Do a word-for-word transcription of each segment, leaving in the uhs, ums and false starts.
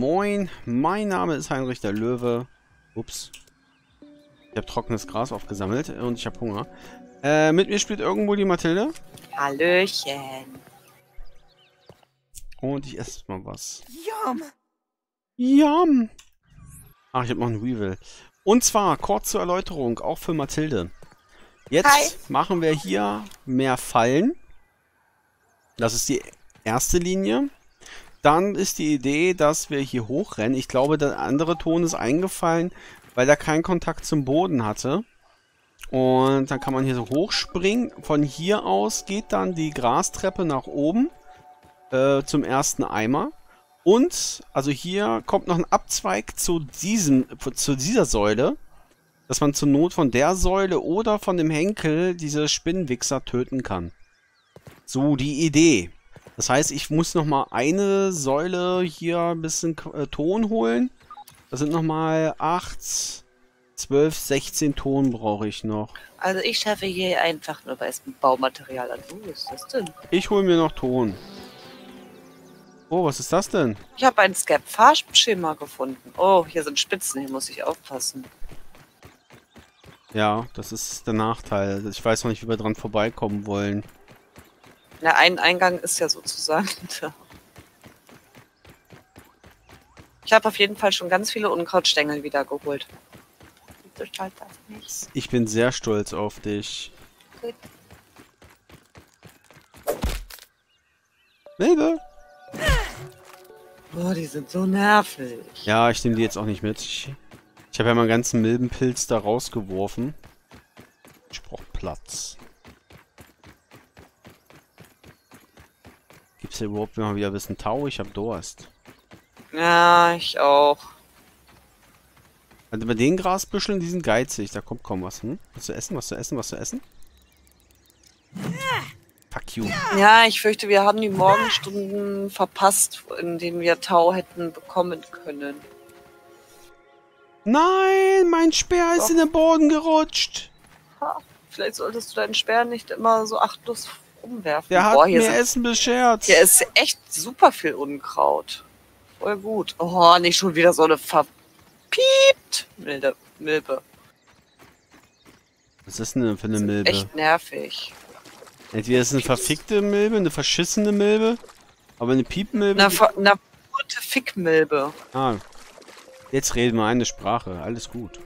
Moin, mein Name ist Heinrich der Löwe. Ups. Ich habe trockenes Gras aufgesammelt und ich habe Hunger. Äh, mit mir spielt irgendwo die Mathilde. Hallöchen. Und ich esse mal was. Yum. Yum. Ach, ich habe noch ein Weevil. Und zwar, kurz zur Erläuterung, auch für Mathilde. Jetzt Hi. machen wir hier mehr Fallen. Das ist die erste Linie. Dann ist die Idee, dass wir hier hochrennen. Ich glaube, der andere Ton ist eingefallen, weil er keinen Kontakt zum Boden hatte. Und dann kann man hier so hochspringen. Von hier aus geht dann die Grastreppe nach oben äh, zum ersten Eimer. Und, also hier kommt noch ein Abzweig zu, diesem, zu dieser Säule, dass man zur Not von der Säule oder von dem Henkel diese Spinnenwichser töten kann. So, die Idee. Das heißt, ich muss nochmal eine Säule hier ein bisschen äh, Ton holen. Das sind nochmal acht, zwölf, sechzehn Ton brauche ich noch. Also ich schaffe hier einfach nur, weil es ein Baumaterial an. Wo ist das denn? Ich hole mir noch Ton. Oh, was ist das denn? Ich habe ein Skep-Fahrschema gefunden. Oh, hier sind Spitzen, hier muss ich aufpassen. Ja, das ist der Nachteil. Ich weiß noch nicht, wie wir dran vorbeikommen wollen. Na, ein Eingang ist ja sozusagen da. Ich habe auf jeden Fall schon ganz viele Unkrautstängel wieder geholt. Ich bin sehr stolz auf dich. Gut. Milbe! Oh, die sind so nervig. Ja, ich nehme die jetzt auch nicht mit. Ich, ich habe ja meinen ganzen Milbenpilz da rausgeworfen. Ich brauche Platz. Gibt es hier überhaupt mal wieder ein bisschen Tau? Ich habe Durst. Ja, ich auch. Also bei den Grasbüscheln, die sind geizig. Da kommt kaum was, hm? Was zu essen, was zu essen, was zu essen? Fuck you. Ja, ich fürchte, wir haben die Morgenstunden verpasst, in denen wir Tau hätten bekommen können. Nein, mein Speer Doch. ist in den Boden gerutscht. Ha, vielleicht solltest du deinen Speer nicht immer so achtlos umwerfen. Der hat Boah, mir sind, Essen beschert. Hier ist echt super viel Unkraut. Voll gut. Oh, nicht schon wieder so eine verpiept Milbe. Milbe. Was ist denn für eine Milbe? Echt nervig. Entweder ist eine verfickte Milbe, eine verschissene Milbe, aber eine Piepmilbe. Eine verpurte Fickmilbe. Ah. Jetzt reden wir eine Sprache. Alles gut.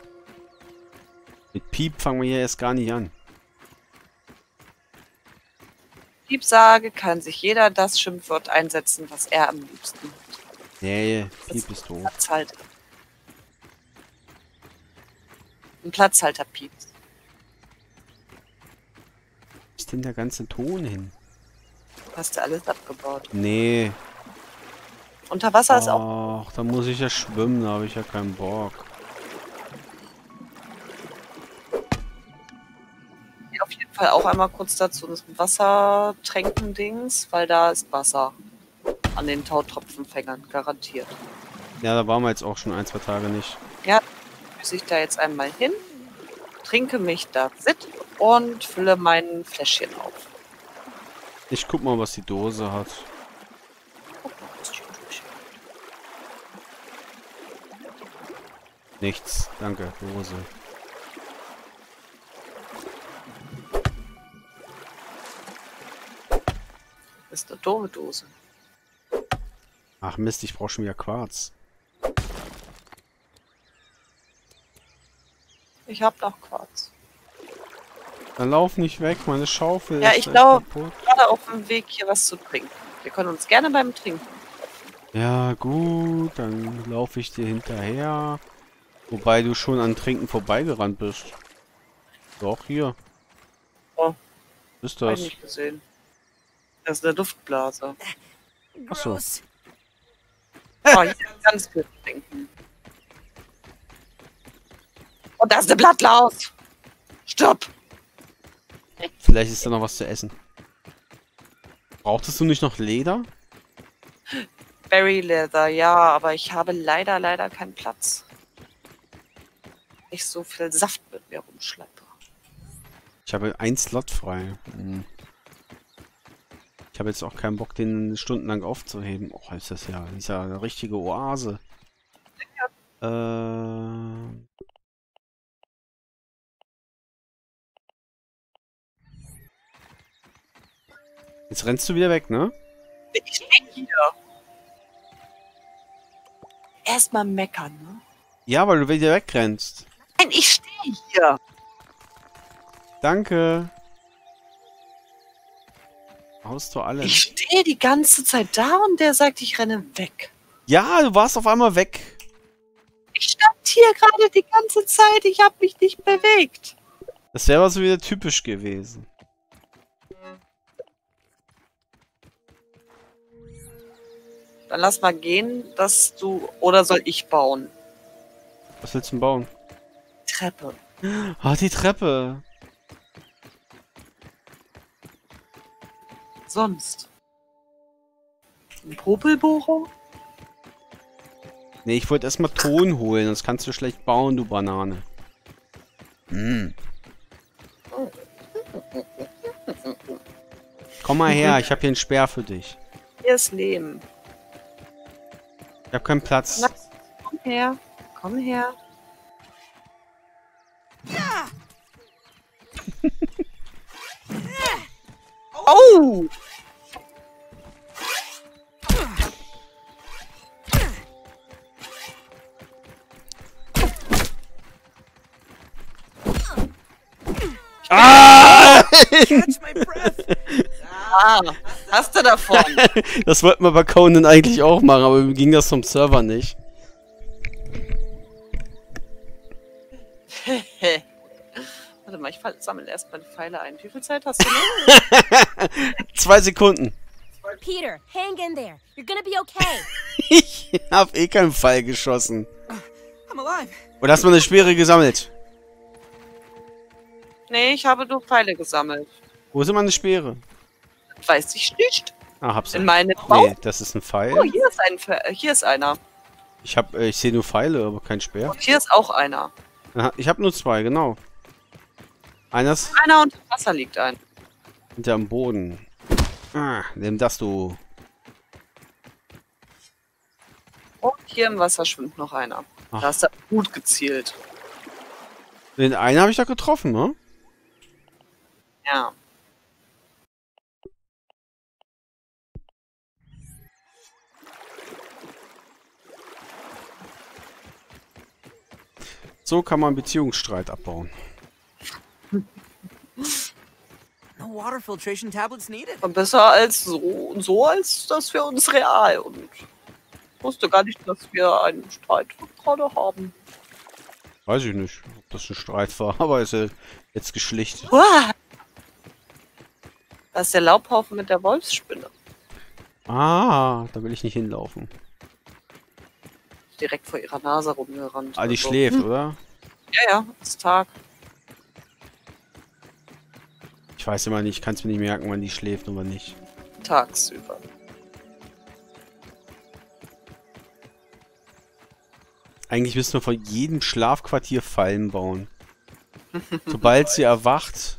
Mit Piep fangen wir hier erst gar nicht an. Piepsage kann sich jeder das Schimpfwort einsetzen, was er am liebsten hat. Nee, Piep ist doof. Platzhalter. Ein Platzhalter piept. Denn der ganze Ton hin? Hast du alles abgebaut? Nee. Unter Wasser ist auch... Ach, da muss ich ja schwimmen, da habe ich ja keinen Bock. Ja, auf jeden Fall auch einmal kurz dazu unserem Wassertränken-Dings, weil da ist Wasser an den Tautropfenfängern, garantiert. Ja, da waren wir jetzt auch schon ein, zwei Tage nicht. Ja, müsse ich da jetzt einmal hin, trinke mich da sitt und fülle mein Fläschchen auf. Ich guck mal, was die Dose hat. Nichts, danke, Dose. Das ist eine doofe Dose. Ach Mist, ich brauche schon wieder Quarz. Ich hab noch Quarz. Dann lauf nicht weg, meine Schaufel ja, ist ich glaube, gerade auf dem Weg hier was zu trinken. Wir können uns gerne beim Trinken. Ja, gut, dann laufe ich dir hinterher. Wobei du schon an Trinken vorbeigerannt bist. Doch, hier. Oh. Was ist das? Hab ich nicht gesehen. Das ist eine Duftblase. Achso. Oh, hier ganz viel trinken. Und da ist eine Blattlaus! Stopp! Vielleicht ist da noch was zu essen. Brauchtest du nicht noch Leder? Berry Leather, ja, aber ich habe leider, leider keinen Platz. Nicht so viel Saft mit mir rumschleppe. Ich habe einen Slot frei. Hm. Ich habe jetzt auch keinen Bock, den stundenlang aufzuheben. Oh, ist das ja, ist ja eine richtige Oase. Ja. Äh... Jetzt rennst du wieder weg, ne? Ich stehe hier. Erstmal meckern, ne? Ja, weil du wieder wegrennst. Nein, ich stehe hier. Danke. Haustor alles. Ich stehe die ganze Zeit da und der sagt, ich renne weg. Ja, du warst auf einmal weg. Ich stand hier gerade die ganze Zeit, ich habe mich nicht bewegt. Das wäre aber so wieder typisch gewesen. Dann lass mal gehen, dass du... Oder soll ich bauen? Was willst du denn bauen? Treppe. Ah, die Treppe. Sonst? Ein Popelbohrer? Nee, ich wollte erstmal Ton holen, sonst kannst du schlecht bauen, du Banane. Hm. Komm mal her, ich habe hier einen Speer für dich. Hier ist Leben. Ich habe keinen Platz. Komm her, komm her. Ja. Oh! Ah! Catch my breath. Ah, hast du davon? Das wollten wir bei Conan eigentlich auch machen, aber mir ging das vom Server nicht. Warte mal, ich sammle erstmal die Pfeile ein. Wie viel Zeit hast du noch? Zwei Sekunden. Peter, hang in there. You're gonna be okay. Ich hab eh keinen Pfeil geschossen. I'm alive. Oder hast du eine Speere gesammelt? Nee, ich habe nur Pfeile gesammelt. Wo sind meine Speere? Weiß ich nicht. Ah, hab's. In meinem Bauch? Nee, das ist ein Pfeil. Oh, hier ist, ein Pfe hier ist einer. Ich hab, ich sehe nur Pfeile, aber kein Speer. Und hier ist auch einer. Aha, ich habe nur zwei, genau. Einer ist... Einer unter Wasser liegt ein. Hinter am Boden. Ah, nimm das, du. Und hier im Wasser schwimmt noch einer. Ach. Da hast du gut gezielt. Den einen habe ich doch getroffen, ne? Ja. So kann man Beziehungsstreit abbauen. No water filtration tablets needed. Besser als so, so, als dass wir uns real und ich wusste gar nicht, dass wir einen Streit gerade haben. Weiß ich nicht, ob das ein Streit war, aber ist er jetzt geschlichtet. Uah. Das ist der Laubhaufen mit der Wolfsspinne. Ah, da will ich nicht hinlaufen. Direkt vor ihrer Nase rumgerannt. Ah, die so. Schläft, hm. Oder? Ja, ja, ist Tag. Ich weiß immer nicht, ich kann es mir nicht merken, wann die schläft und wann nicht. Tagsüber. Eigentlich müssen wir vor jedem Schlafquartier Fallen bauen. Sobald sie erwacht,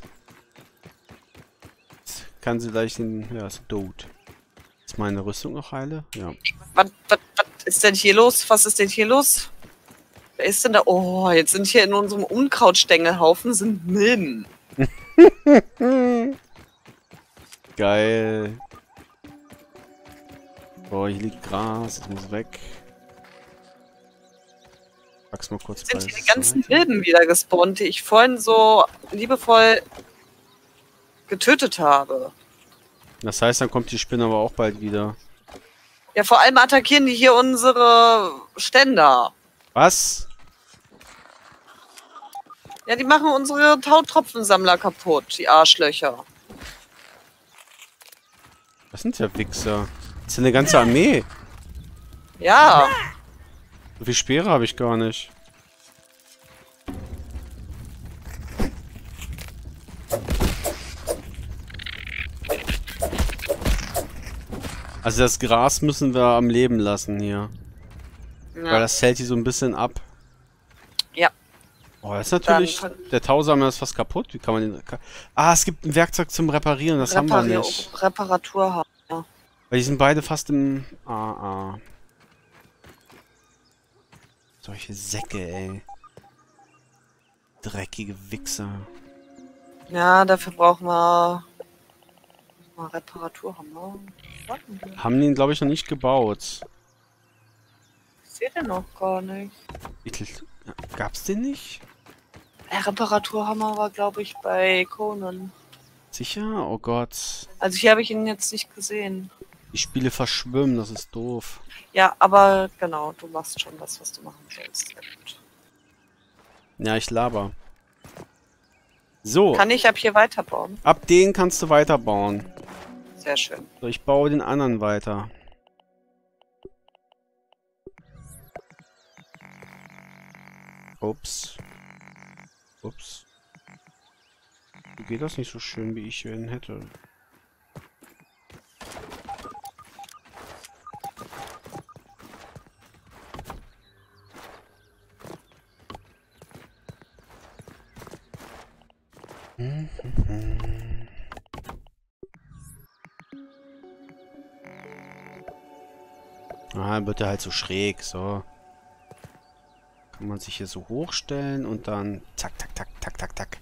kann sie gleich den... Ja, ist tot. Ist meine Rüstung noch heile? Ja. Was, was, was ist denn hier los? Was ist denn hier los? Wer ist denn da? Oh, jetzt sind hier in unserem Unkrautstängelhaufen sind Milben. Geil. Boah, hier liegt Gras, das muss weg. Pack's mal kurz bei. Sind hier die ganzen Milben wieder gespawnt, die ich vorhin so liebevoll getötet habe. Das heißt, dann kommt die Spinne aber auch bald wieder. Ja, vor allem attackieren die hier unsere Ständer. Was? Ja, die machen unsere Tautropfensammler kaputt, die Arschlöcher. Das sind ja Wichser. Das ist eine ganze Armee. Ja. So viele Speere habe ich gar nicht. Also das Gras müssen wir am Leben lassen hier. Ja. Weil das hält die so ein bisschen ab. Ja. Oh, das ist natürlich... Dann, der Tausammler ist fast kaputt. Wie kann man den... Ah, es gibt ein Werkzeug zum Reparieren, das Reparier haben wir nicht. Reparatur haben, ja. Weil die sind beide fast im... Ah, ah. Solche Säcke, ey. Dreckige Wichser. Ja, dafür brauchen wir... Mal Reparaturhammer. Haben den, glaube ich, noch nicht gebaut. Ich sehe den noch gar nicht. Gab's den nicht? Der Reparaturhammer war, glaube ich, bei Conan. Sicher? Oh Gott. Also hier habe ich ihn jetzt nicht gesehen. Die Spiele verschwimmen, das ist doof. Ja, aber genau, du machst schon das, was du machen sollst. Ja, ich laber. So. Kann ich ab hier weiterbauen? Ab den kannst du weiterbauen. Sehr schön. So, ich baue den anderen weiter. Ups. Ups. Wie geht das nicht so schön, wie ich ihn hätte? Ah, dann wird er halt so schräg, so. Kann man sich hier so hochstellen und dann zack, zack, zack, zack, zack, zack.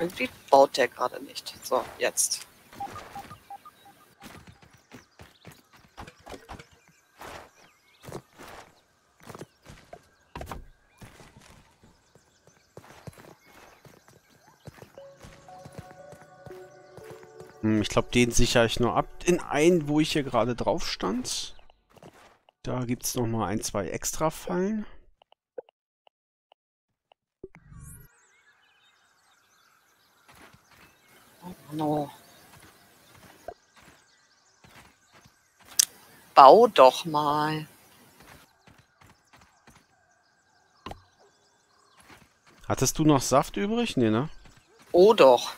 Irgendwie baut der gerade nicht. So, jetzt. Ich glaube, den sichere ich nur ab. In einen, wo ich hier gerade drauf stand. Da gibt es nochmal ein, zwei extra Fallen. Oh no. Bau doch mal. Hattest du noch Saft übrig? Nee, ne? Oh doch.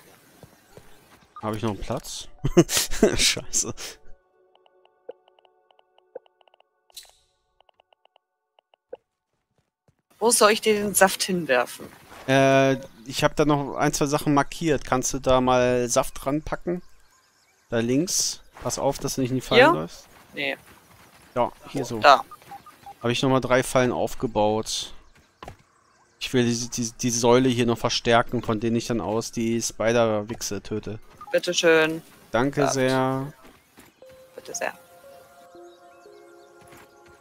Habe ich noch einen Platz? Scheiße. Wo soll ich dir den Saft hinwerfen? Äh, ich habe da noch ein, zwei Sachen markiert. Kannst du da mal Saft ranpacken? Da links. Pass auf, dass du nicht in die Fallen läufst. Nee. Ja, hier so. Da. Habe ich nochmal drei Fallen aufgebaut. Ich will die, die, die Säule hier noch verstärken, von denen ich dann aus die Spider-Wichse töte. Bitteschön. Danke Saft. Sehr. Bitte sehr.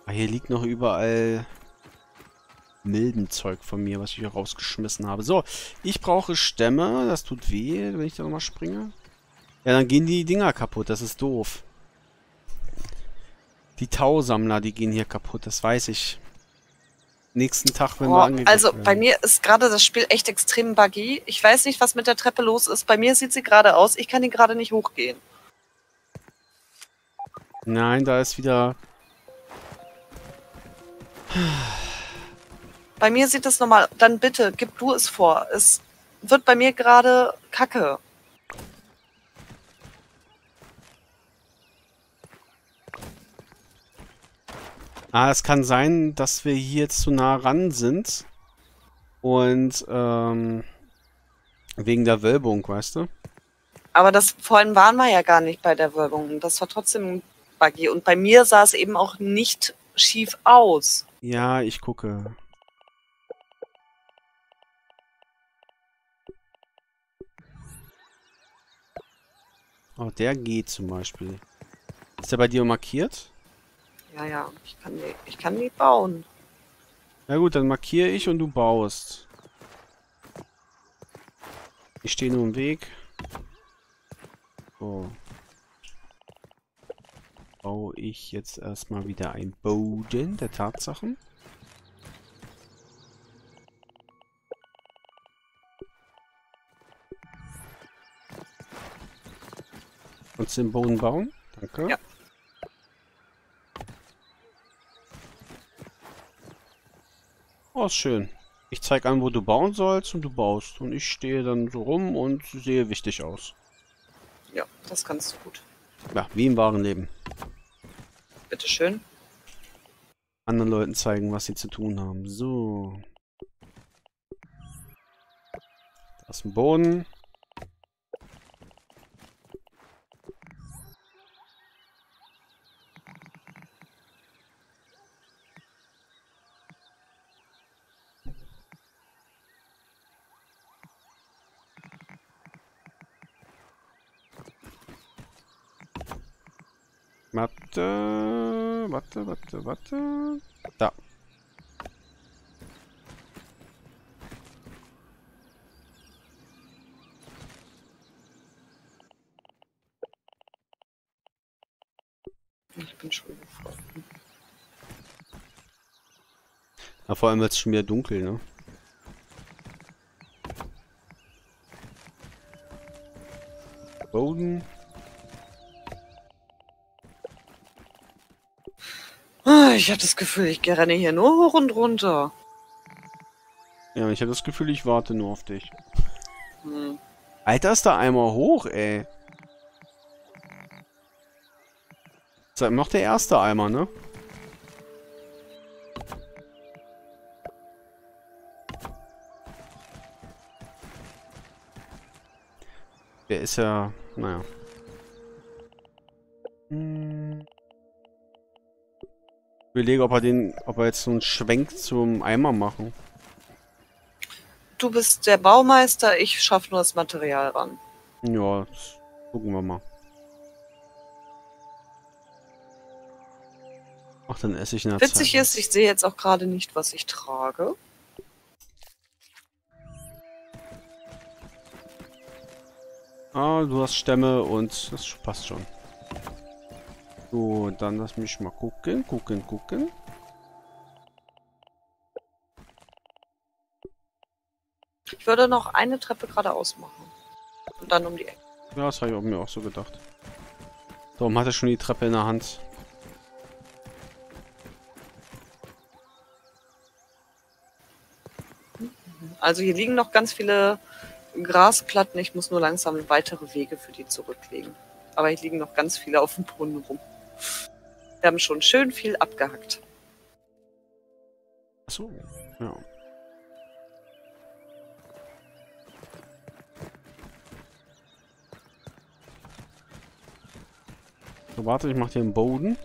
Ah, hier liegt noch überall Milbenzeug von mir, was ich hier rausgeschmissen habe. So, ich brauche Stämme. Das tut weh, wenn ich da nochmal springe. Ja, dann gehen die Dinger kaputt. Das ist doof. Die Tausammler, die gehen hier kaputt. Das weiß ich. Nächsten Tag, wenn oh, wir angegriffen Also, werden. Bei mir ist gerade das Spiel echt extrem buggy. Ich weiß nicht, was mit der Treppe los ist. Bei mir sieht sie gerade aus. Ich kann die gerade nicht hochgehen. Nein, da ist wieder... Bei mir sieht das normal... Dann bitte, gib du es vor. Es wird bei mir gerade kacke. Ah, es kann sein, dass wir hier zu nah ran sind. Und, ähm, wegen der Wölbung, weißt du? Aber das, vorhin waren wir ja gar nicht bei der Wölbung. Das war trotzdem buggy. Und bei mir sah es eben auch nicht schief aus. Ja, ich gucke. Oh, der geht zum Beispiel. Ist der bei dir markiert? Ja, ja, ich kann, die, ich kann die bauen. Na gut, dann markiere ich und du baust. Ich stehe nur im Weg. So. Baue ich jetzt erstmal wieder einen Boden der Tatsachen. Kannst du den Boden bauen? Danke. Ja. Oh, ist schön. Ich zeige an, wo du bauen sollst und du baust. Und ich stehe dann so rum und sehe wichtig aus. Ja, das kannst du gut. Ja, wie im wahren Leben. bitteschön. Anderen Leuten zeigen, was sie zu tun haben. So. Aus dem Boden. Warte, warte, warte, warte. Da. Ich bin schon gefroren. Ja, vor allem wird es schon wieder dunkel, ne? Boden. Ich habe das Gefühl, ich renne hier nur hoch und runter. Ja, ich habe das Gefühl, ich warte nur auf dich. Hm. Alter, ist da einmal hoch, ey. Ist halt noch der erste Eimer, ne? Der ist ja... naja. Hm. Ich überlege, ob er den, ob er jetzt so einen Schwenk zum Eimer machen. Du bist der Baumeister, ich schaffe nur das Material ran. Ja, das gucken wir mal. Ach, dann esse ich eine Zeit. Witzig ist, ich sehe jetzt auch gerade nicht, was ich trage. Ah, du hast Stämme und das passt schon. So, dann lass mich mal gucken, gucken, gucken. Ich würde noch eine Treppe geradeaus machen. Und dann um die Ecke. Ja, das habe ich mir auch so gedacht. Darum hat er schon die Treppe in der Hand. Also hier liegen noch ganz viele Grasplatten. Ich muss nur langsam weitere Wege für die zurücklegen. Aber hier liegen noch ganz viele auf dem Brunnen rum. Wir haben schon schön viel abgehackt. Achso, ja. So, warte, ich mache hier einen Boden.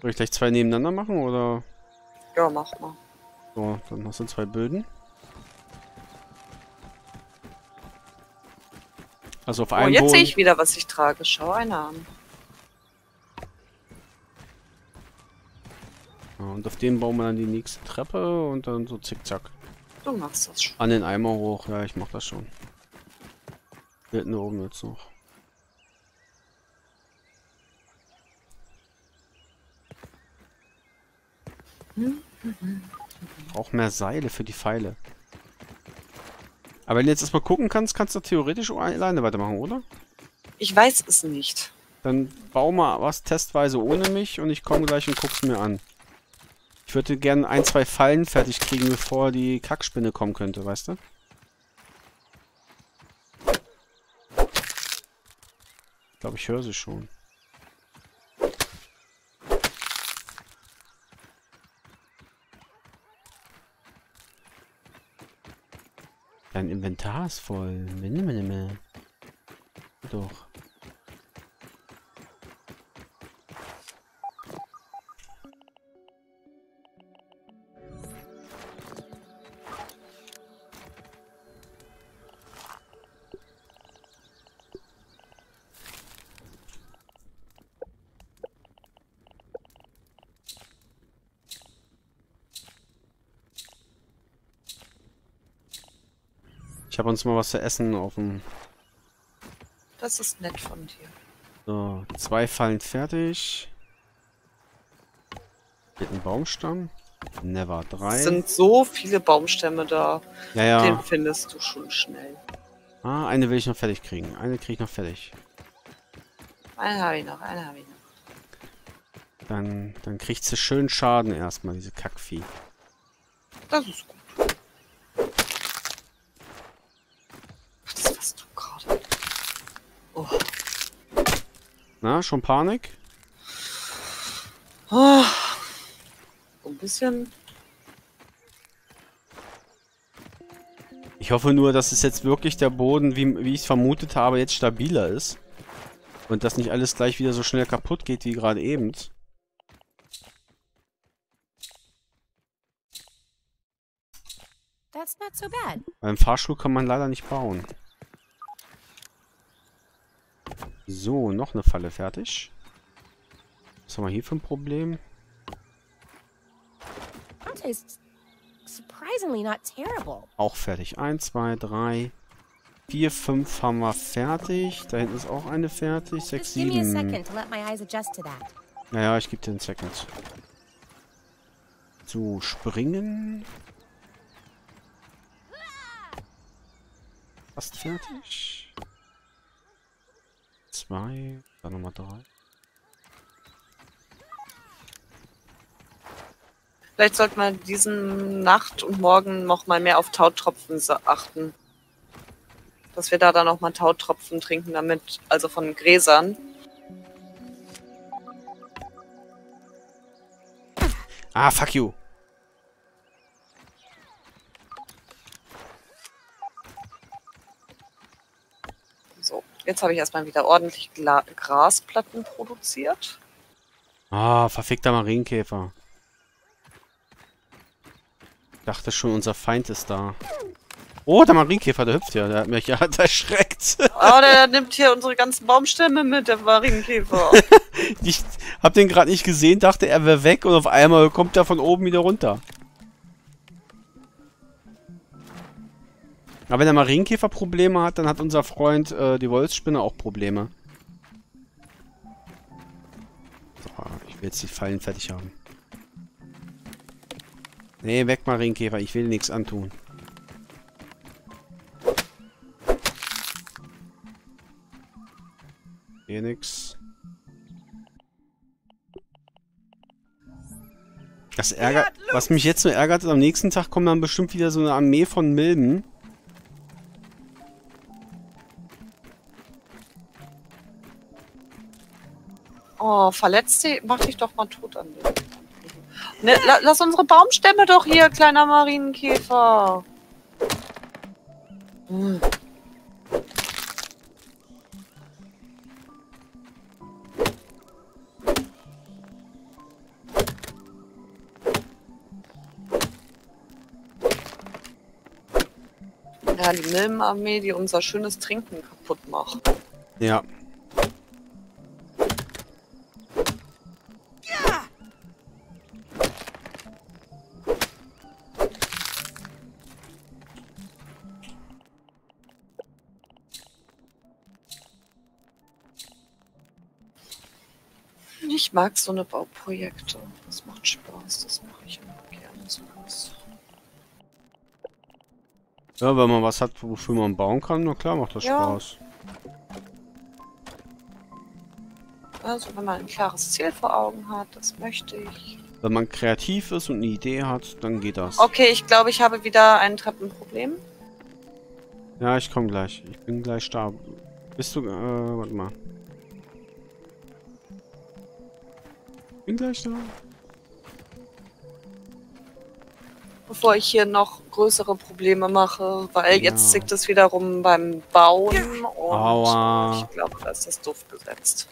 Soll ich gleich zwei nebeneinander machen, oder? Ja, mach mal. So, dann hast du zwei Böden. Also auf einen. Oh, jetzt sehe ich wieder, was ich trage. Schau einer an. Ja, und auf dem bauen wir dann die nächste Treppe und dann so zickzack. Du machst das schon. An den Eimer hoch. Ja, ich mach das schon. Hinten oben jetzt noch. Hm? Ich brauche mehr Seile für die Pfeile. Aber wenn du jetzt erstmal gucken kannst, kannst du theoretisch alleine weitermachen, oder? Ich weiß es nicht. Dann bau mal was testweise ohne mich und ich komme gleich und guck's mir an. Ich würde gerne ein, zwei Fallen fertig kriegen, bevor die Kackspinne kommen könnte, weißt du? Ich glaube, ich höre sie schon. Dein Inventar ist voll. Minne, minne, minne. Doch. Ich habe uns mal was zu essen auf dem... Das ist nett von dir. So, zwei Fallen fertig. Mit einem Baumstamm. Never drei. Es sind so viele Baumstämme da. Ja, ja. Den findest du schon schnell. Ah, eine will ich noch fertig kriegen. Eine kriege ich noch fertig. Eine habe ich noch, eine habe ich noch. Dann, dann kriegt sie schön Schaden erstmal, diese Kackvieh. Das ist gut. Oh. Na, schon Panik? Oh. Ein bisschen. Ich hoffe nur, dass es jetzt wirklich der Boden, wie, wie ich es vermutet habe, jetzt stabiler ist. Und dass nicht alles gleich wieder so schnell kaputt geht, wie gerade eben. That's not so bad. Beim Fahrstuhl kann man leider nicht bauen. So, noch eine Falle fertig. Was haben wir hier für ein Problem? Auch fertig. eins, zwei, drei, vier, fünf haben wir fertig. Da hinten ist auch eine fertig. sechs, sieben. Naja, ich gebe dir einen Second. So, springen. Fast fertig. Zwei, dann nochmal drei. Vielleicht sollte man diesen Nacht und morgen noch mal mehr auf Tautropfen achten. Dass wir da dann noch mal Tautropfen trinken, damit, also von Gräsern. Ah, fuck you. So, jetzt habe ich erstmal wieder ordentlich Gla- Grasplatten produziert. Ah, verfickter Marienkäfer. Ich dachte schon, unser Feind ist da. Oh, der Marienkäfer, der hüpft ja. Der hat mich ja erschreckt. Oh, der nimmt hier unsere ganzen Baumstämme mit, der Marienkäfer. Ich hab den gerade nicht gesehen, dachte, er wäre weg und auf einmal kommt er von oben wieder runter. Aber wenn der Marienkäfer Probleme hat, dann hat unser Freund äh, die Wolfsspinne auch Probleme. So, ich will jetzt die Fallen fertig haben. Nee, weg Marienkäfer, ich will dir nichts antun. Hier nix. Das ärgert. Was mich jetzt nur ärgert, ist, am nächsten Tag kommt dann bestimmt wieder so eine Armee von Milben. Oh, verletzt dich, mach dich doch mal tot an dir. Ne, la, lass unsere Baumstämme doch hier, kleiner Marienkäfer. Hm. Ja, die Milbenarmee, die unser schönes Trinken kaputt macht. Ja. Ich mag so eine Bauprojekte. Das macht Spaß. Das mache ich immer gerne so was. Ja, wenn man was hat, wofür man bauen kann, na klar macht das ja Spaß. Also wenn man ein klares Ziel vor Augen hat, das möchte ich. Wenn man kreativ ist und eine Idee hat, dann geht das. Okay, ich glaube, ich habe wieder ein Treppenproblem. Ja, ich komme gleich. Ich bin gleich da. Bist du... Äh, warte mal. Bin gleich da. Bevor ich hier noch größere Probleme mache, weil ja, jetzt zickt es wiederum beim Bauen und Aua, ich glaube, da ist das doof gesetzt.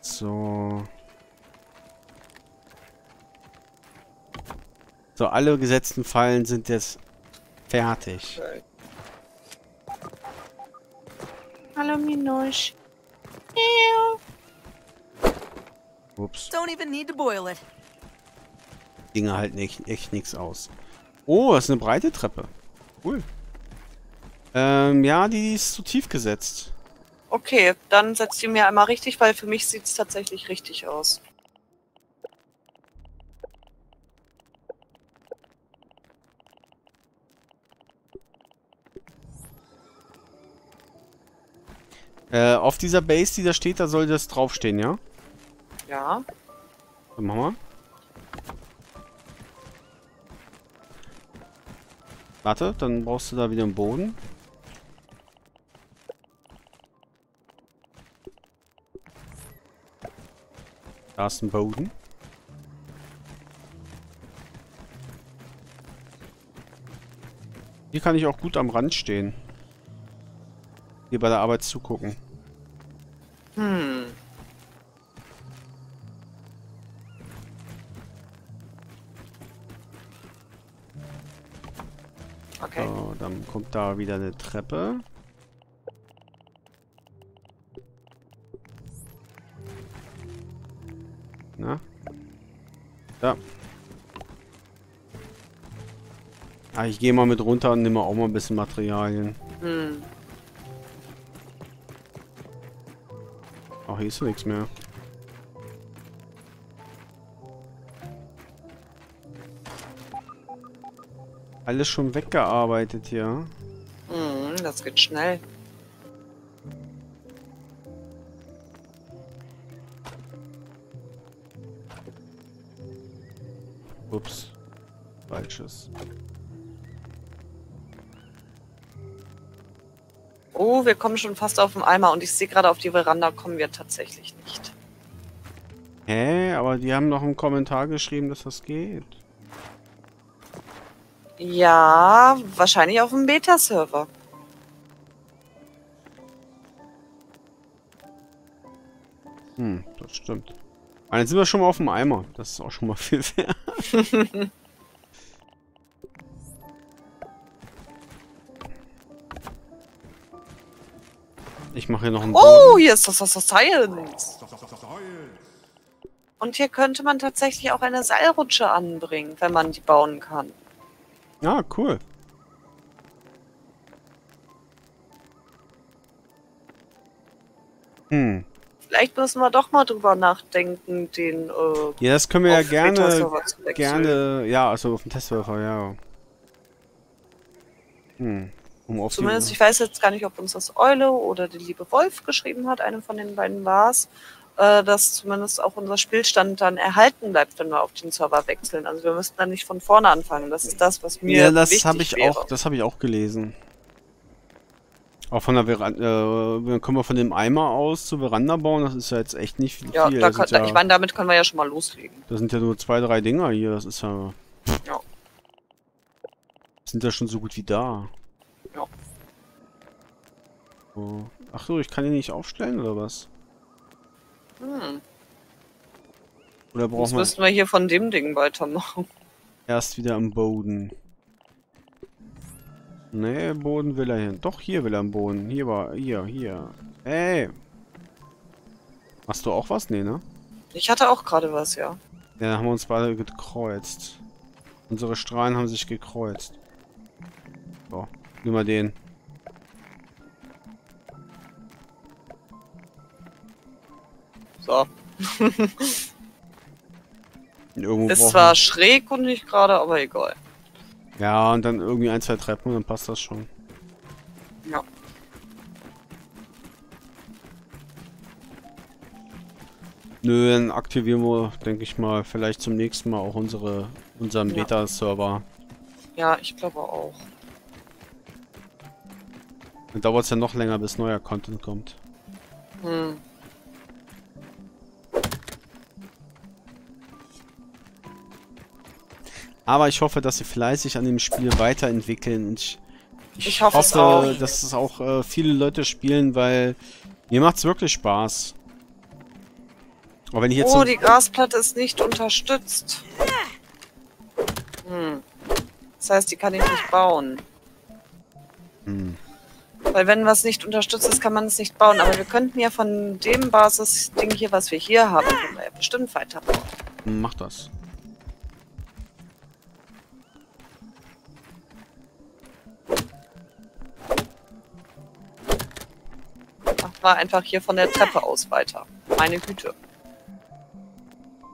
So. So, alle gesetzten Fallen sind jetzt fertig. Okay. Hallo Minosch. Miau. Ups. Don't even need to boil it. Dinge halten echt, echt nichts aus. Oh, das ist eine breite Treppe. Cool. Ähm, ja, die ist zu tief gesetzt. Okay, dann setzt die mir einmal richtig, weil für mich sieht es tatsächlich richtig aus. Äh, auf dieser Base, die da steht, da soll das draufstehen, ja? Ja. Dann machen wir. Warte, dann brauchst du da wieder einen Boden. Da ist ein Boden. Hier kann ich auch gut am Rand stehen. Hier bei der Arbeit zugucken. Hm. Okay. So, dann kommt da wieder eine Treppe. Na? Da. Ah, ich gehe mal mit runter und nehme auch mal ein bisschen Materialien. Hm. Ach, hier ist nichts mehr. Alles schon weggearbeitet hier. Mm, das geht schnell. Ups. Falsches. Oh, wir kommen schon fast auf den Eimer und ich sehe gerade, auf die Veranda kommen wir tatsächlich nicht. Hä? Aber die haben noch einen Kommentar geschrieben, dass das geht. Ja, wahrscheinlich auf dem Beta-Server. Hm, das stimmt. Aber jetzt sind wir schon mal auf dem Eimer. Das ist auch schon mal viel wert. Ich mache hier noch einen Boden. Oh, hier ist das, das, das Science. Und hier könnte man tatsächlich auch eine Seilrutsche anbringen, wenn man die bauen kann. Ah, cool. Hm. Vielleicht müssen wir doch mal drüber nachdenken, den. Äh, ja, das können wir ja gerne. Gerne. Ja, also auf dem Testserver, ja. Hm. Um auf Zumindest, ich weiß jetzt gar nicht, ob uns das Eule oder der liebe Wolf geschrieben hat, eine von den beiden war es, äh, dass zumindest auch unser Spielstand dann erhalten bleibt, wenn wir auf den Server wechseln. Also wir müssen dann nicht von vorne anfangen. Das ist das, was mir ja, das wichtig hab ich wäre. Auch, das habe ich auch gelesen. Auch von der Veranda, äh, können wir von dem Eimer aus zur Veranda bauen, das ist ja jetzt echt nicht viel. Ja, viel. Da kann, ja ich meine, damit können wir ja schon mal loslegen. Das sind ja nur zwei, drei Dinger hier, das ist ja... ja. Sind ja schon so gut wie da. Ja. Oh. Ach so, ich kann ihn nicht aufstellen, oder was? Hm. Oder brauchen wir... Das müssen wir hier von dem Ding weitermachen. Erst wieder am Boden. Nee, Boden will er hin. Doch, hier will er am Boden. Hier war... Hier, hier. Ey! Hast du auch was? Nee, ne? Ich hatte auch gerade was, ja. Ja, da haben wir uns beide gekreuzt. Unsere Strahlen haben sich gekreuzt. So. Nimm mal den. So. Ist zwar schräg und nicht gerade, aber egal. Ja, und dann irgendwie ein, zwei Treppen, dann passt das schon. Ja. Nö, dann aktivieren wir, denke ich mal, vielleicht zum nächsten Mal auch unsere unseren Beta-Server. Ja, ich glaube auch. Dann dauert es ja noch länger, bis neuer Content kommt. Hm. Aber ich hoffe, dass sie fleißig an dem Spiel weiterentwickeln. Und ich, ich, ich hoffe, hoffe auch. dass es auch äh, viele Leute spielen, weil mir macht es wirklich Spaß. Aber wenn ich jetzt oh, so die Grasplatte ist nicht unterstützt. Hm. Das heißt, die kann ich nicht bauen. Hm. Weil wenn was nicht unterstützt ist, kann man es nicht bauen. Aber wir könnten ja von dem Basisding hier, was wir hier haben, können wir ja bestimmt weiterbauen. Mach das. Machen wir einfach hier von der Treppe aus weiter. Meine Güte.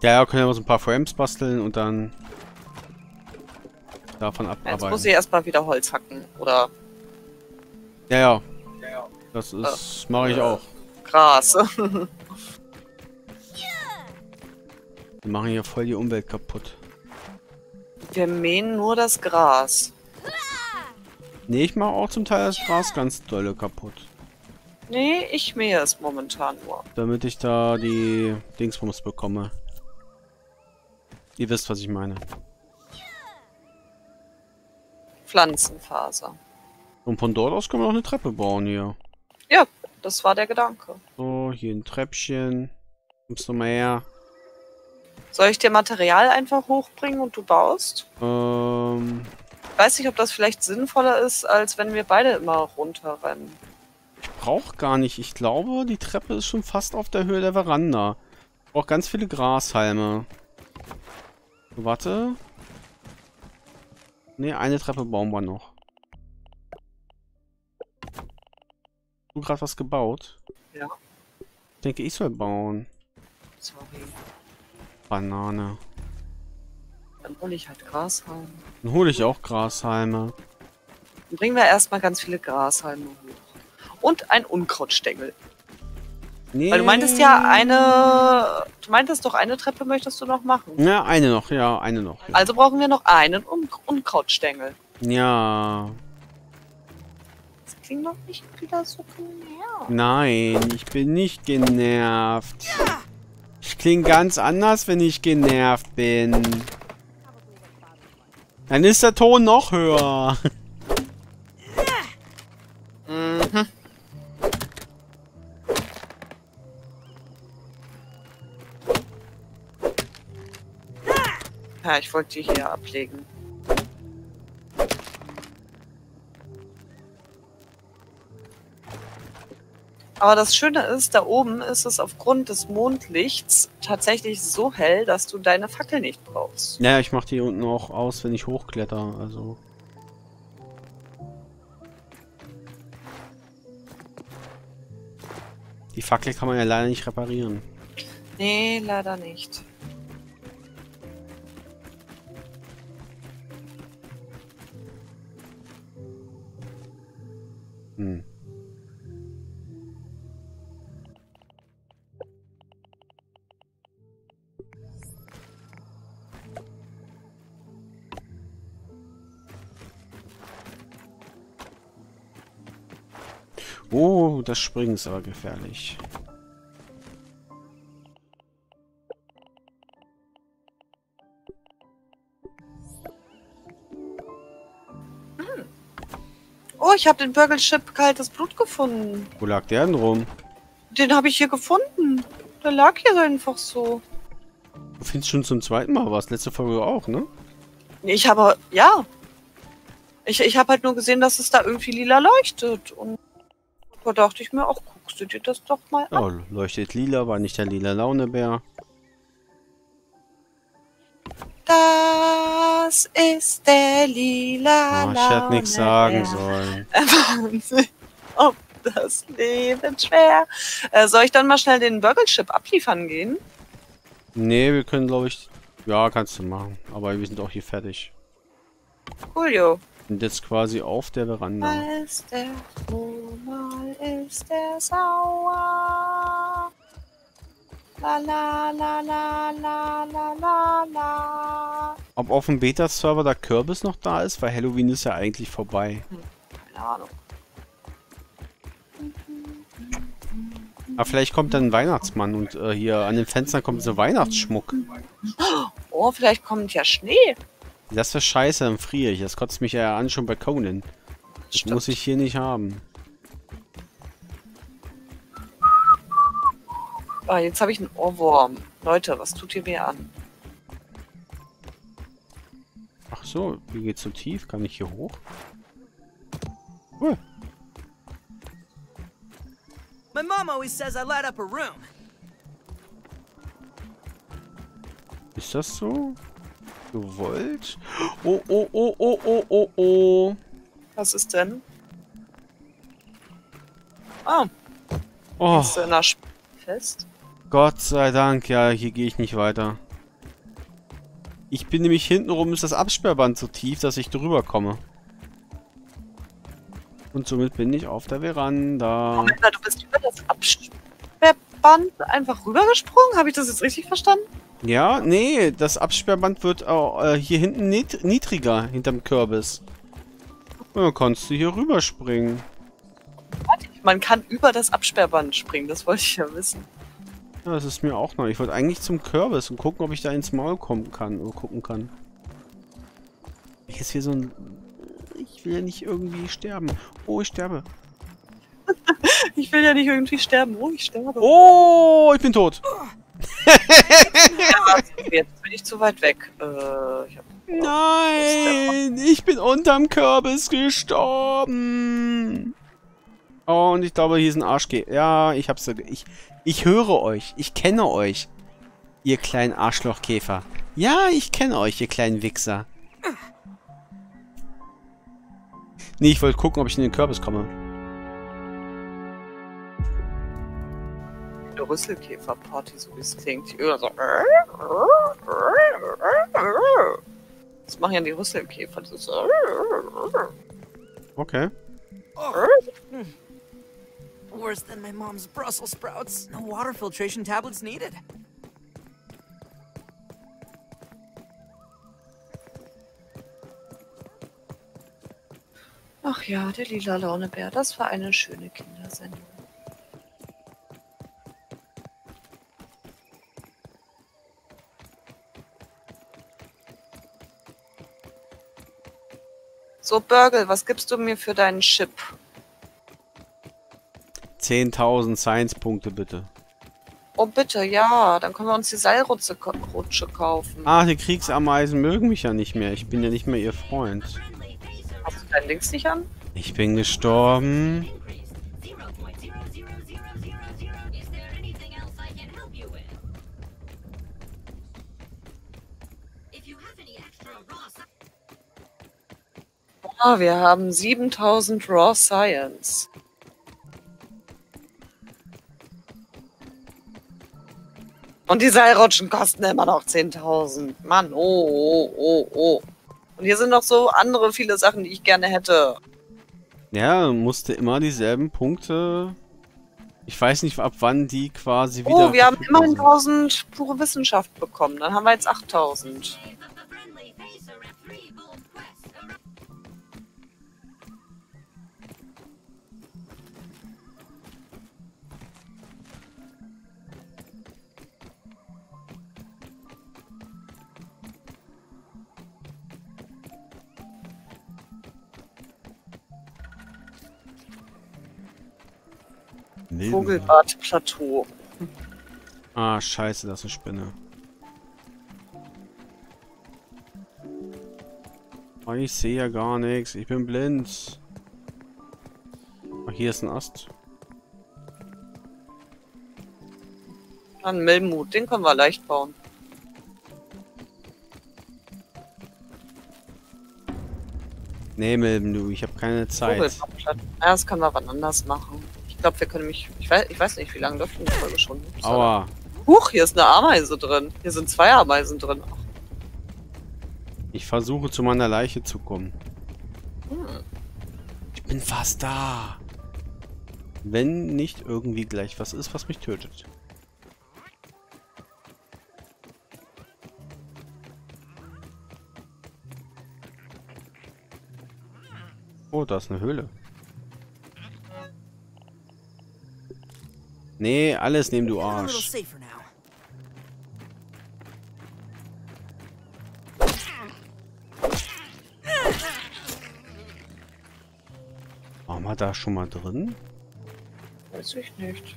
Ja, ja, können wir so ein paar Frames basteln und dann davon abarbeiten. Jetzt muss ich erstmal wieder Holz hacken, oder... Ja, ja, ja. Das ist... Äh, mache ich äh, auch. Gras. Wir machen hier voll die Umwelt kaputt. Wir mähen nur das Gras. Nee, ich mache auch zum Teil das Gras ganz dolle kaputt. Nee, ich mähe es momentan nur. Damit ich da die Dingsbums bekomme. Ihr wisst, was ich meine. Pflanzenfaser. Und von dort aus können wir noch eine Treppe bauen hier. Ja, das war der Gedanke. So, hier ein Treppchen. Kommst du mal her? Soll ich dir Material einfach hochbringen und du baust? Ähm... Ich weiß nicht, ob das vielleicht sinnvoller ist, als wenn wir beide immer runterrennen. Ich brauche gar nicht. Ich glaube, die Treppe ist schon fast auf der Höhe der Veranda. Ich brauche ganz viele Grashalme. Warte. Ne, eine Treppe bauen wir noch. Hast du gerade was gebaut? Ja. Ich denke, ich soll bauen. Sorry. Banane. Dann hole ich halt Grashalme. Dann hole ich auch Grashalme. Dann bringen wir erstmal ganz viele Grashalme hoch. Und ein Unkrautstängel. Nee. Weil du meintest ja eine... Du meintest doch, eine Treppe möchtest du noch machen. Ja, eine noch, ja, eine noch. Ja. Also brauchen wir noch einen Un Unkrautstängel. Ja. Das klingt doch nicht wieder so genervt. Nein, ich bin nicht genervt. Ja. Ich klinge ganz anders, wenn ich genervt bin. Dann ist der Ton noch höher. Mhm. Ja, ich wollte die hier ablegen. Aber das Schöne ist, da oben ist es aufgrund des Mondlichts tatsächlich so hell, dass du deine Fackel nicht brauchst. Naja, ich mache die unten auch aus, wenn ich hochkletter, also... Die Fackel kann man ja leider nicht reparieren. Nee, leider nicht. Hm. Oh, das Springen ist aber gefährlich. Hm. Oh, ich habe den Burgship chip kaltes Blut gefunden. Wo lag der denn rum? Den habe ich hier gefunden. Der lag hier einfach so. Du findest schon zum zweiten Mal was. Letzte Folge auch, ne? Ich habe... Ja. Ich, ich habe halt nur gesehen, dass es da irgendwie lila leuchtet. Und... Da dachte ich mir auch, guckst du dir das doch mal an. Oh, leuchtet lila, war nicht der lila Launebär. Das ist der lila Launebär. Oh, ich hätte nichts sagen sollen. Wahnsinn, ob das Leben schwer. Äh, soll ich dann mal schnell den Burgship chip abliefern gehen? Nee, wir können, glaube ich... Ja, kannst du machen. Aber wir sind auch hier fertig. Cool, jo. Und jetzt quasi auf der Veranda. Mal ist der froh, mal ist der sauer. La la la la la la la la. Ob auf dem Beta-Server der Kürbis noch da ist, weil Halloween ist ja eigentlich vorbei. Hm, keine Ahnung. Aber vielleicht kommt dann ein Weihnachtsmann und äh, hier an den Fenstern kommt so Weihnachtsschmuck. Oh, vielleicht kommt ja Schnee. Das wäre scheiße, dann friere ich. Das kotzt mich ja an schon bei Conan. Das Stimmt. muss ich hier nicht haben. Ah, jetzt habe ich einen Ohrwurm. Leute, was tut ihr mir an? Ach so, wie geht's so tief? Kann ich hier hoch? Uh. My mom always says I light up a room. Ist das so? Gewollt? Oh, oh, oh, oh, oh, oh, oh. Was ist denn? Oh. Oh. Bist du in der Sp- fest? Gott sei Dank, ja, hier gehe ich nicht weiter. Ich bin nämlich hintenrum, ist das Absperrband so tief, dass ich drüber komme. Und somit bin ich auf der Veranda. Moment mal, du bist über das Absperrband einfach rübergesprungen? Habe ich das jetzt richtig verstanden? Ja, nee, das Absperrband wird äh, hier hinten nied niedriger, hinterm Kürbis. Ja, dann kannst du hier rüberspringen. Warte, ich Man kann über das Absperrband springen, das wollte ich ja wissen. Ja, das ist mir auch neu. Ich wollte eigentlich zum Kürbis und gucken, ob ich da ins Maul kommen kann oder gucken kann. Ich jetzt hier so ein... Ich will ja nicht irgendwie sterben. Oh, ich sterbe. Ich will ja nicht irgendwie sterben. Oh, ich sterbe. Oh, ich bin tot. Jetzt bin ich zu weit weg. Äh, ich hab... Nein, ich bin unterm Kürbis gestorben. Oh, und ich glaube, hier ist ein Arschgeber. Ja, ich hab's. Ich, ich höre euch. Ich kenne euch. Ihr kleinen Arschlochkäfer. Ja, ich kenne euch, ihr kleinen Wichser. Nee, ich wollte gucken, ob ich in den Kürbis komme. Rüsselkäfer-Party, so wie es klingt. So. Das machen ja die Rüsselkäfer. So. Okay. Oh. Worse than my mom's Brussels sprouts. No water filtration tablets needed. Ach ja, der lila Launebär, das war eine schöne Kindersendung. So, Burgle, was gibst du mir für deinen Chip? zehntausend Science-Punkte, bitte. Oh, bitte, ja. Dann können wir uns die Seilrutsche kaufen. Ah, die Kriegsameisen mögen mich ja nicht mehr. Ich bin ja nicht mehr ihr Freund. Hast du dein Links nicht an? Ich bin gestorben. Ah, wir haben siebentausend Raw Science. Und die Seilrutschen kosten immer noch zehntausend. Mann, oh, oh, oh, oh. Und hier sind noch so andere viele Sachen, die ich gerne hätte. Ja, musste immer dieselben Punkte... Ich weiß nicht, ab wann die quasi wieder... Oh, wir haben immerhin tausend pure Wissenschaft bekommen. Dann haben wir jetzt achttausend. Vogelbart-Plateau. Ah, scheiße, das ist eine Spinne. Oh, ich sehe ja gar nichts. Ich bin blind. Oh, hier ist ein Ast. Ein Milmut, den können wir leicht bauen. Nee, Milmut, ich habe keine Zeit. Ja, das können wir wann anders machen. Ich glaube, wir können mich... Ich weiß, ich weiß nicht, wie lange läuft die Folge schon. Ups, aua. Huch, hier ist eine Ameise drin. Hier sind zwei Ameisen drin. Ach. Ich versuche, zu meiner Leiche zu kommen. Hm. Ich bin fast da. Wenn nicht irgendwie gleich was ist, was mich tötet. Oh, da ist eine Höhle. Nee, alles nehmen, du Arsch. Waren wir da schon mal drin? Weiß ich nicht.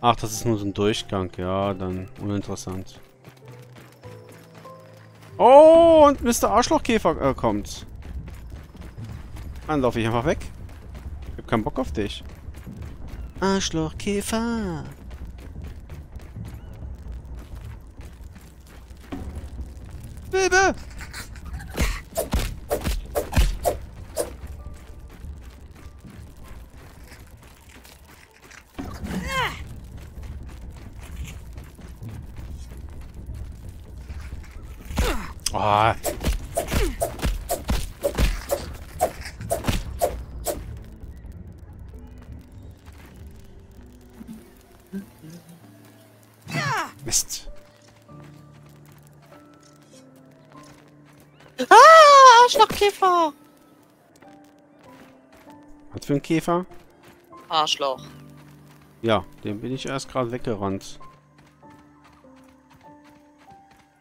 Ach, das ist nur so ein Durchgang. Ja, dann uninteressant. Oh, und Mister Arschlochkäfer äh, kommt. Dann laufe ich einfach weg. Ich hab keinen Bock auf dich. Arschlochkäfer. Baby! Oh. Ah, Arschlochkäfer! Was für ein Käfer? Arschloch. Ja, den bin ich erst gerade weggerannt.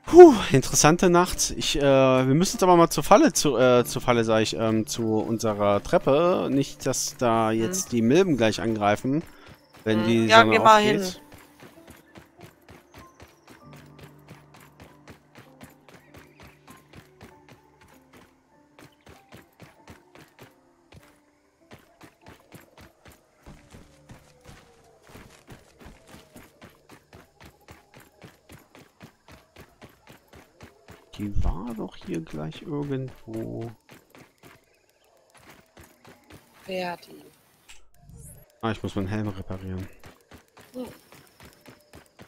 Puh, interessante Nacht. Ich, äh, wir müssen jetzt aber mal zur Falle, zu, äh, zur Falle sag ich, ähm, zu unserer Treppe. Nicht, dass da jetzt hm. die Milben gleich angreifen, wenn hm. die ja, Sonne geh mal aufgeht. Hin. Die war doch hier gleich irgendwo. Wer die? Ah, ich muss meinen Helm reparieren. Hm.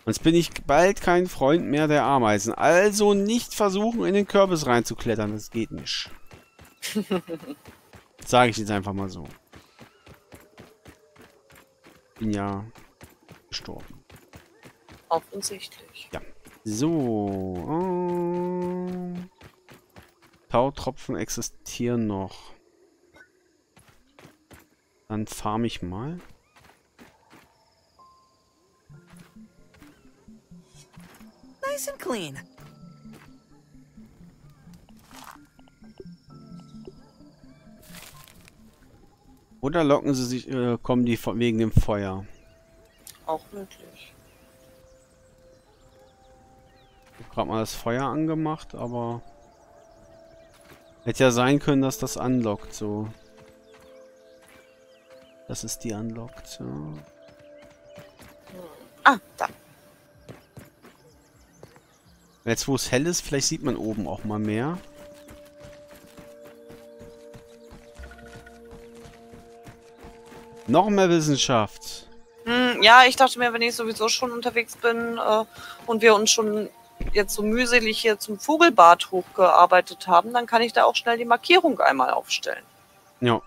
Sonst bin ich bald kein Freund mehr der Ameisen. Also nicht versuchen, in den Kürbis reinzuklettern. Das geht nicht. Sage ich jetzt einfach mal so. Bin ja gestorben. Offensichtlich. Ja. So. Oh. Tautropfen existieren noch. Dann farm ich mal. Nice and clean. Oder locken sie sich, äh, kommen die wegen dem Feuer? Auch möglich. Gerade mal das Feuer angemacht, aber hätte ja sein können, dass das anlockt, so. Das ist die anlockt, so. Ah, da. Jetzt, wo es hell ist, vielleicht sieht man oben auch mal mehr. Noch mehr Wissenschaft. Hm, ja, ich dachte mir, wenn ich sowieso schon unterwegs bin äh, und wir uns schon jetzt so mühselig hier zum Vogelbart hochgearbeitet haben, dann kann ich da auch schnell die Markierung einmal aufstellen. Ja.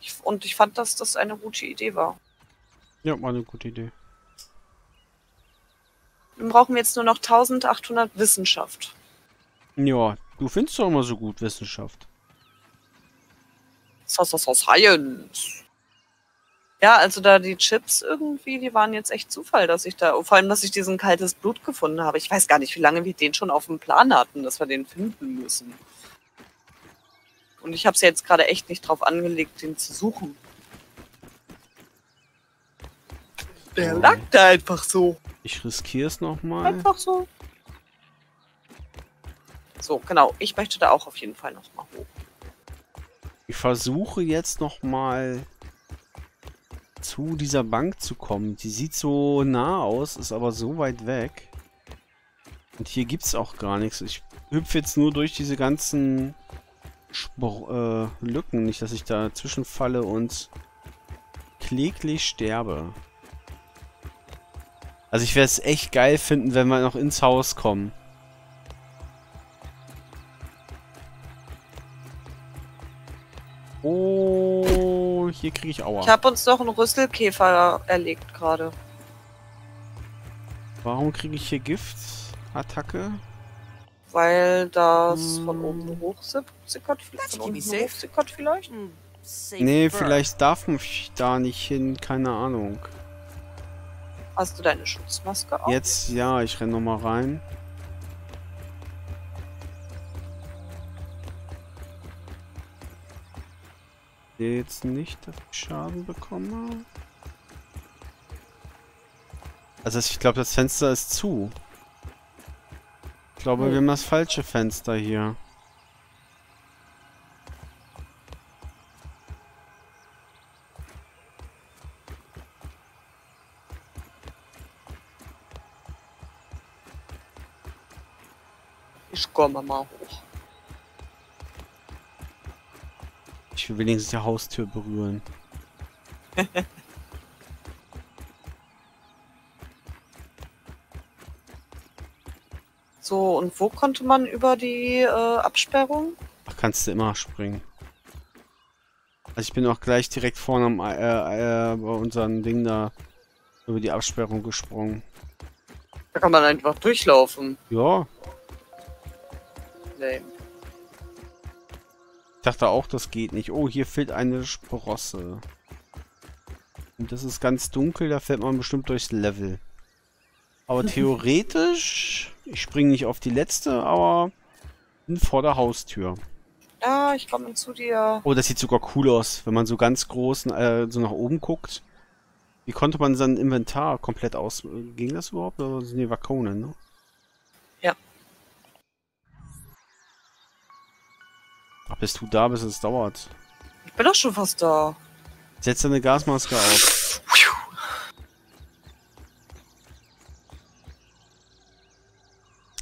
Ich, und ich fand, dass das eine gute Idee war. Ja, war eine gute Idee. Dann brauchen wir jetzt nur noch eintausendachthundert Wissenschaft. Ja, du findest doch immer so gut Wissenschaft. So, so, so, Science. Ja, also da die Chips irgendwie, die waren jetzt echt Zufall, dass ich da, vor allem, dass ich diesen kaltes Blut gefunden habe. Ich weiß gar nicht, wie lange wir den schon auf dem Plan hatten, dass wir den finden müssen. Und ich habe es ja jetzt gerade echt nicht drauf angelegt, den zu suchen. Der lag da einfach so. Ich riskiere es nochmal. Einfach so. So, genau. Ich möchte da auch auf jeden Fall nochmal hoch. Ich versuche jetzt nochmal zu dieser Bank zu kommen. Die sieht so nah aus, ist aber so weit weg. Und hier gibt es auch gar nichts. Ich hüpfe jetzt nur durch diese ganzen Spor äh, Lücken. Nicht, dass ich da zwischenfalle und kläglich sterbe. Also ich werde es echt geil finden, wenn wir noch ins Haus kommen. Hier kriege ich Aua. Ich habe uns doch einen Rüsselkäfer erlegt gerade. Warum kriege ich hier Gift-Attacke? Weil das hm. von oben hochsickert vielleicht. Von unten hochsickert vielleicht? Nee, vielleicht darf ich da nicht hin. Keine Ahnung. Hast du deine Schutzmaske auf? Jetzt, ja. Ich renne nochmal rein. Jetzt nicht, dass ich Schaden bekomme. Also ich glaube, das Fenster ist zu. Ich glaube, hm. wir haben das falsche Fenster hier. Ich komme mal hoch. Ich will wenigstens die Haustür berühren. So, und wo konnte man über die äh, Absperrung? Ach, kannst du immer springen. Also ich bin auch gleich direkt vorne am, äh, äh, bei unserem Ding da über die Absperrung gesprungen. Da kann man einfach durchlaufen. Ja. Nee. Ich dachte auch, das geht nicht. Oh, hier fehlt eine Sprosse. Und das ist ganz dunkel, da fällt man bestimmt durchs Level. Aber theoretisch... Ich springe nicht auf die letzte, aber... bin vor der Haustür. Ja, ich komme zu dir. Oh, das sieht sogar cool aus, wenn man so ganz groß äh, so nach oben guckt. Wie konnte man sein Inventar komplett aus... Ging das überhaupt? Nee, war Conan, ne? Ja. Ach, bis du da bist, es dauert. Ich bin doch schon fast da. Setz deine Gasmaske auf.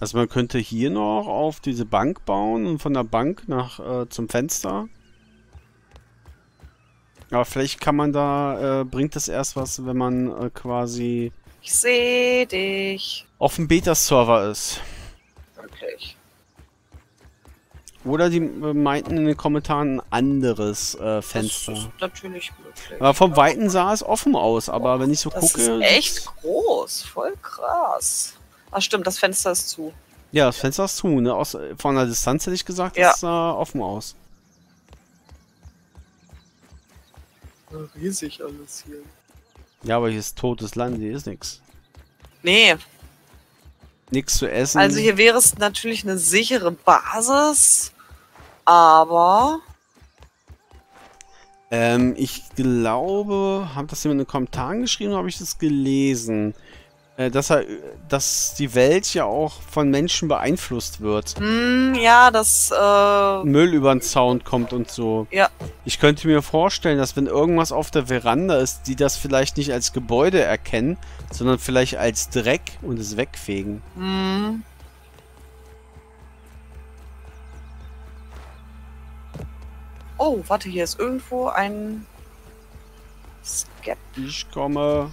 Also man könnte hier noch auf diese Bank bauen und von der Bank nach äh, zum Fenster. Aber vielleicht kann man da, äh, bringt das erst was, wenn man äh, quasi... Ich seh dich. Auf dem Beta-Server ist. Wirklich. Oder die meinten in den Kommentaren ein anderes äh, Fenster. Das ist natürlich möglich. Aber vom Weiten sah es offen aus, aber oh, wenn ich so das gucke... Das ist echt groß, voll krass. Ach stimmt, das Fenster ist zu. Ja, das Fenster ist zu, ne? Aus, von der Distanz hätte ich gesagt, das sah offen aus. Riesig alles hier. Ja, aber hier ist totes Land, hier ist nichts. Nee. Nichts zu essen. Also hier wäre es natürlich eine sichere Basis, aber... Ähm, ich glaube, haben das jemand in den Kommentaren geschrieben, habe ich das gelesen, äh, dass, er, dass die Welt ja auch von Menschen beeinflusst wird. Mm, ja, dass... Äh... Müll über den Zaun kommt und so. Ja. Ich könnte mir vorstellen, dass wenn irgendwas auf der Veranda ist, die das vielleicht nicht als Gebäude erkennen, sondern vielleicht als Dreck und es wegfegen. Mhm. Oh, warte, hier ist irgendwo ein Skep. Ich komme.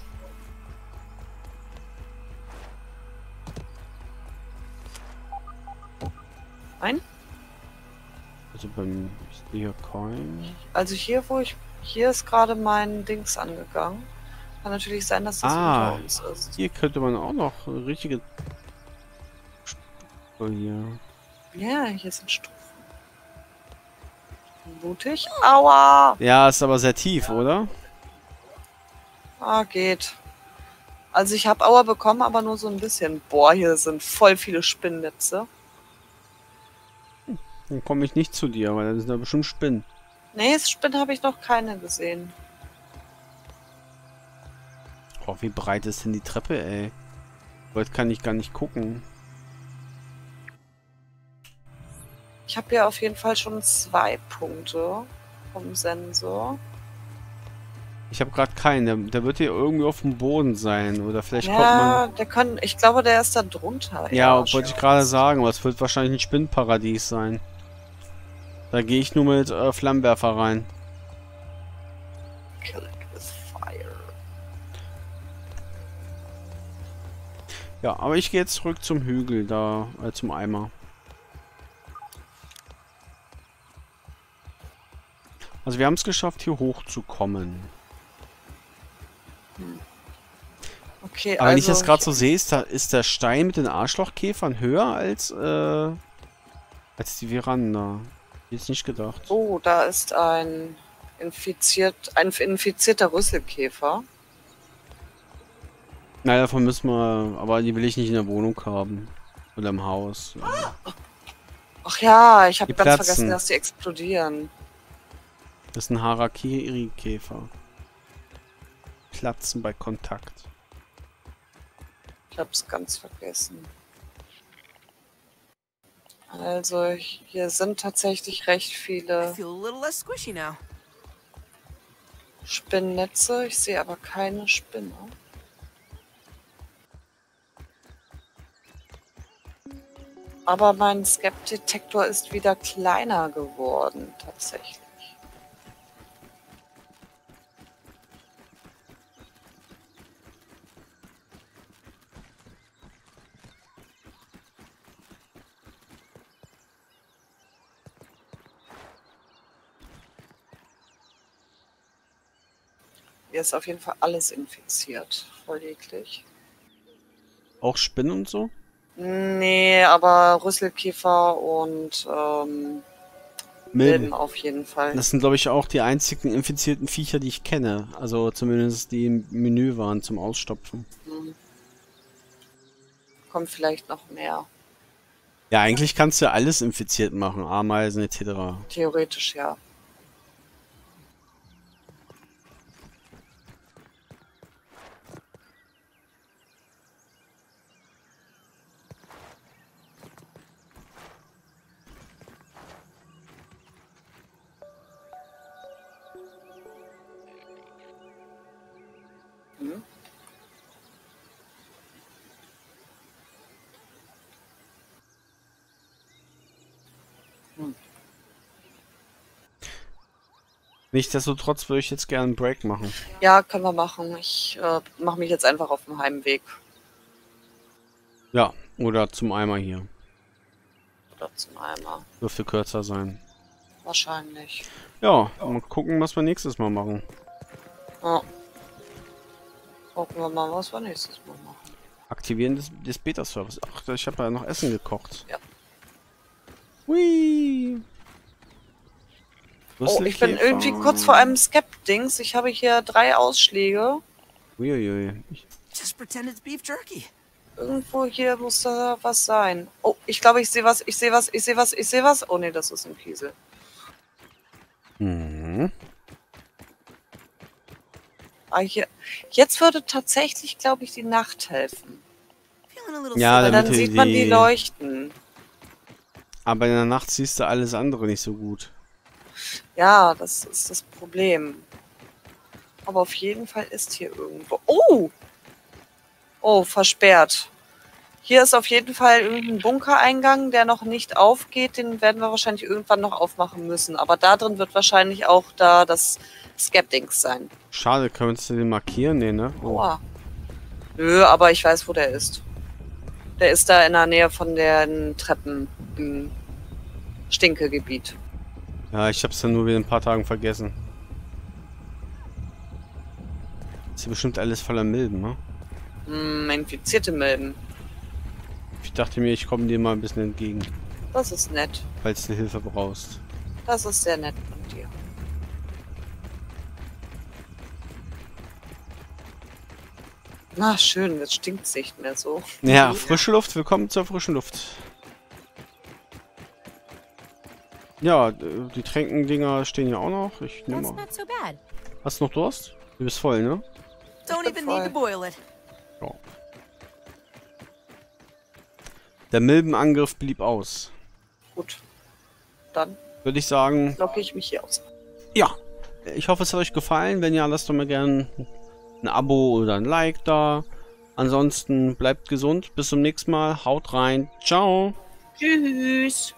Ein? Also beim... Hier kein. Also hier, wo ich... Hier ist gerade mein Dings angegangen. Kann natürlich sein, dass das ah, unter uns ist. Hier könnte man auch noch eine richtige... Hier. Ja, hier sind Stufen. Mutig. Aua! Ja, ist aber sehr tief, oder? Ah, geht. Also ich habe Aua bekommen, aber nur so ein bisschen. Boah, hier sind voll viele Spinnnetze. Dann komme ich nicht zu dir, weil dann sind da bestimmt Spinnen. Nee, Spinnen habe ich noch keine gesehen. Oh, wie breit ist denn die Treppe, ey? Heute kann ich gar nicht gucken. Ich habe ja auf jeden Fall schon zwei Punkte vom Sensor. Ich habe gerade keinen. Der, der wird hier irgendwie auf dem Boden sein. Oder vielleicht ja, kommt man... Der kann, ich glaube, der ist da drunter. Ja, ja wollte ich gerade sagen. Aber es wird wahrscheinlich ein Spinnenparadies sein. Da gehe ich nur mit äh, Flammenwerfer rein. Kill it with fire. Ja, aber ich gehe jetzt zurück zum Hügel da, äh, zum Eimer. Also wir haben es geschafft, hier hochzukommen. Hm. Okay, aber also wenn ich das gerade so sehe, ist, da, ist der Stein mit den Arschlochkäfern höher als, äh, als die Veranda. Jetzt nicht gedacht. Oh, da ist ein, infiziert, ein infizierter Rüsselkäfer. Naja, davon müssen wir... Aber die will ich nicht in der Wohnung haben. Oder im Haus. Oder. Ach ja, ich habe ganz vergessen, dass die explodieren. Das ist ein Harakiri-Käfer. Platzen bei Kontakt. Ich hab's ganz vergessen. Also, hier sind tatsächlich recht viele Spinnnetze. Ich sehe aber keine Spinne. Aber mein Skep-Detektor ist wieder kleiner geworden, tatsächlich. Hier ist auf jeden Fall alles infiziert. Voll eklig. Auch Spinnen und so? Nee, aber Rüsselkäfer und ähm, Milben. Milben auf jeden Fall. Das sind, glaube ich, auch die einzigen infizierten Viecher, die ich kenne. Also zumindest die im Menü waren zum Ausstopfen. Mhm. Kommt vielleicht noch mehr. Ja, eigentlich kannst du ja alles infiziert machen, Ameisen et cetera. Theoretisch, ja. Nichtsdestotrotz würde ich jetzt gerne einen Break machen. Ja, können wir machen. Ich äh, mache mich jetzt einfach auf dem Heimweg. Ja, oder zum Eimer hier. Oder zum Eimer. Dürfte kürzer sein. Wahrscheinlich. Ja, ja. Mal gucken, was wir nächstes Mal machen. Ja. Gucken wir mal, was wir nächstes Mal machen. Aktivieren des, des Beta-Service. Ach, ich habe ja noch Essen gekocht. Ja. Hui! Oh, ich bin irgendwie kurz vor einem Skep-Dings. Ich habe hier drei Ausschläge. Uiuiui. Irgendwo hier muss da was sein. Oh, ich glaube, ich sehe was, ich sehe was, ich sehe was, ich sehe was. Oh ne, das ist ein Kiesel. Mhm. Ah, hier. Jetzt würde tatsächlich, glaube ich, die Nacht helfen. Ja, weil dann sieht man die Leuchten. Aber in der Nacht siehst du alles andere nicht so gut. Ja, das ist das Problem. Aber auf jeden Fall ist hier irgendwo... Oh! Oh, versperrt. Hier ist auf jeden Fall irgendein Bunkereingang, der noch nicht aufgeht. Den werden wir wahrscheinlich irgendwann noch aufmachen müssen. Aber da drin wird wahrscheinlich auch da das Skep-Dings sein. Schade, können wir uns den markieren? Nee, ne? Oh. Oh. Nö, aber ich weiß, wo der ist. Der ist da in der Nähe von den Treppen im Stinkegebiet. Ja, ich hab's dann nur wieder ein paar Tagen vergessen. Ist hier bestimmt alles voller Milben, ne? Mm, infizierte Milben. Ich dachte mir, ich komme dir mal ein bisschen entgegen. Das ist nett. Falls du Hilfe brauchst. Das ist sehr nett von dir. Na schön, jetzt stinkt's nicht mehr so. Ja, frische Luft, willkommen zur frischen Luft. Ja, die Tränkendinger stehen ja auch noch. Ich nehme mal. Hast du noch Durst? Du bist voll, ne? Ich bin voll. Ja. Der Milbenangriff blieb aus. Gut. Dann würde ich sagen, locke ich mich hier aus. Ja. Ich hoffe, es hat euch gefallen. Wenn ja, lasst doch mal gerne ein Abo oder ein Like da. Ansonsten bleibt gesund. Bis zum nächsten Mal. Haut rein. Ciao. Tschüss.